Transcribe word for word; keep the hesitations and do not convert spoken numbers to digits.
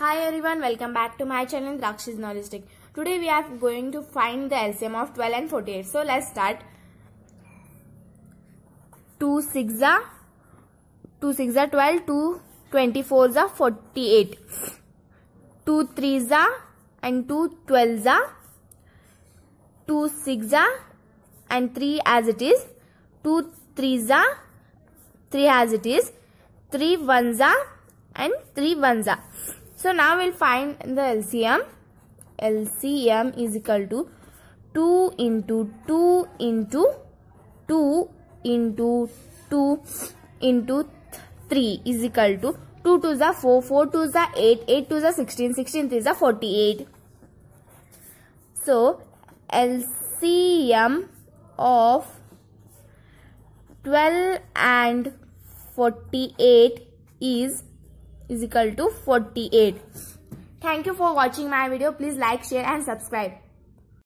Hi everyone, welcome back to my channel Drakshi's Nordistic. Today we are going to find the L C M of twelve and forty-eight. So let's start. two sixes are twelve, two twenty-fours are forty-eight, two threes are and two twelves are, two sixes and three as it is, two threes are three as it is, three ones are and three ones are. So now we'll find the L C M. L C M is equal to two into two into two into two into three is equal to two twos are four, four twos are eight, eight twos are sixteen, sixteen threes are forty-eight. So L C M of twelve and forty-eight is is equal to forty-eight. Thank you for watching my video. Please like, share and subscribe.